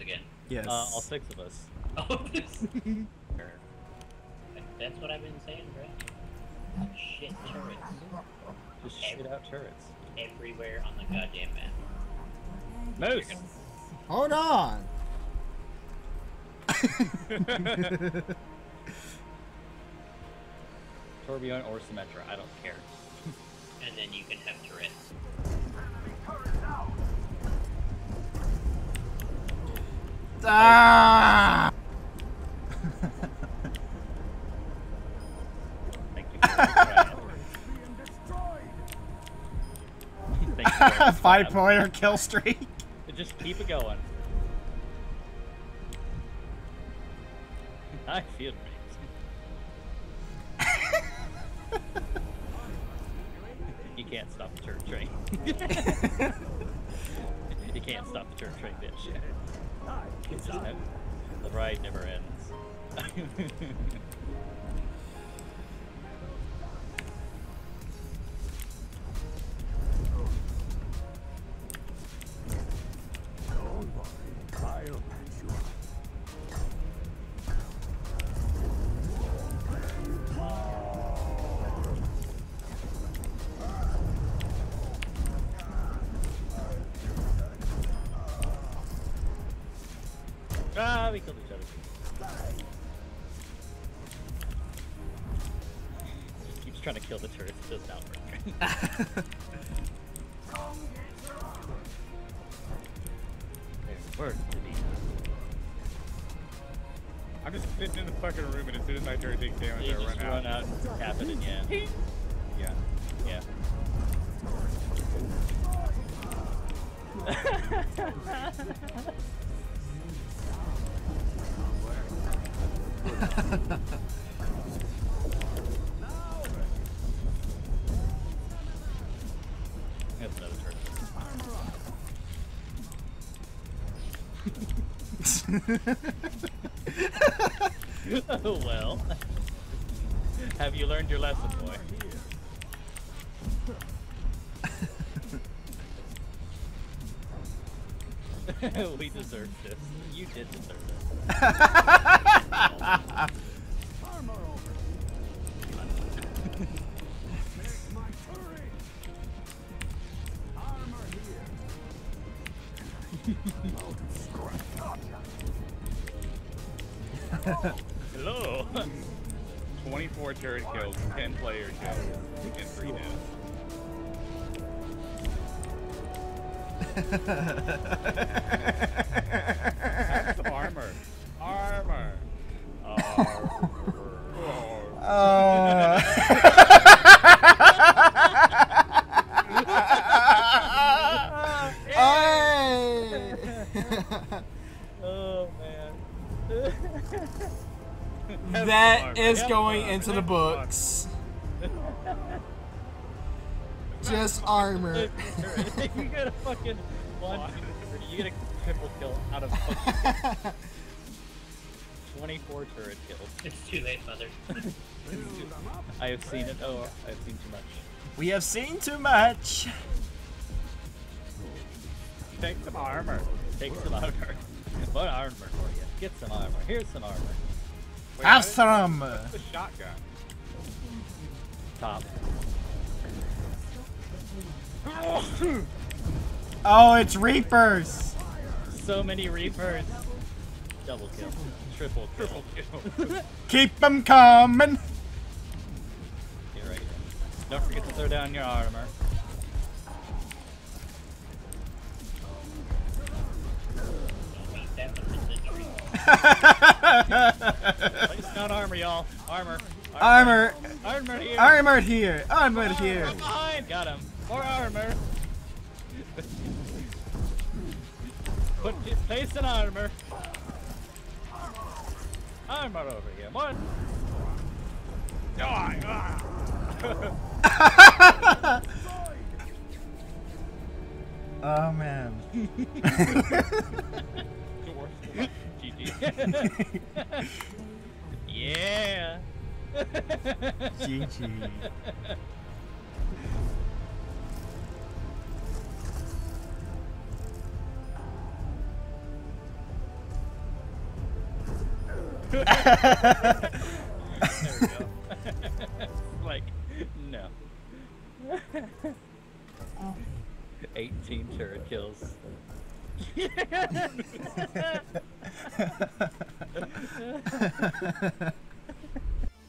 again. Yes. All six of us. Oh, this. That's what I've been saying, right? Shit turrets. Just shit out turrets. Everywhere on the goddamn map. Moose! Hold on! Torbjorn or Symmetra, I don't care. And then you can have turrets. Ah! Thank you. Thank you. 5-pointer kill streak. Just keep it going. I feel crazy. You can't stop the turret train. You can't stop the turret train, bitch. It's not, the ride never ends. Ah, we killed each other. He keeps trying to kill the turret, it does not work. I'm just sitting in the fucking room, and as soon as my turret takes damage, I run out and tap it again. Yeah. That's another turret. Oh well. Have you learned your lesson, boy? We deserved this. You did deserve it. Armor over. Make my turret. Armor here. Hello. 24 turret kills, 10 player kills, and 3 deaths. That's the armor. Armor. Oh man. That is going into the books. Just armor. You got a fucking one. You get a triple kill out of fucking 24 turret kills. It's too late, mother. I have seen it. Oh, I've seen too much. We have seen too much. Take some armor. Take some armor. What armor for you? Get some armor. Here's some armor. Wait, have some. What's the shotgun? Top. Oh, it's Reapers. So many Reapers. Double kill. Triple kill. Keep them coming! Get right in. Don't forget to throw down your armor. It's not armor, y'all. Armor. Armor here. Armor here. I'm behind. Got him. More armor. Place an armor. Armor over here. One. Oh man. GG. Yeah. GG. There we go. Like, no. 18 turret kills.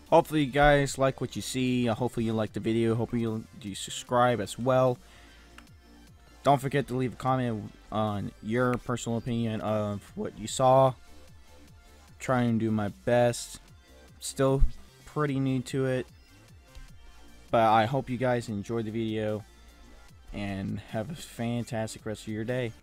Hopefully you guys like what you see. Hopefully you like the video. Hopefully you subscribe as well. Don't forget to leave a comment on your personal opinion of what you saw. Try and do my best. Still pretty new to it, but I hope you guys enjoyed the video and have a fantastic rest of your day.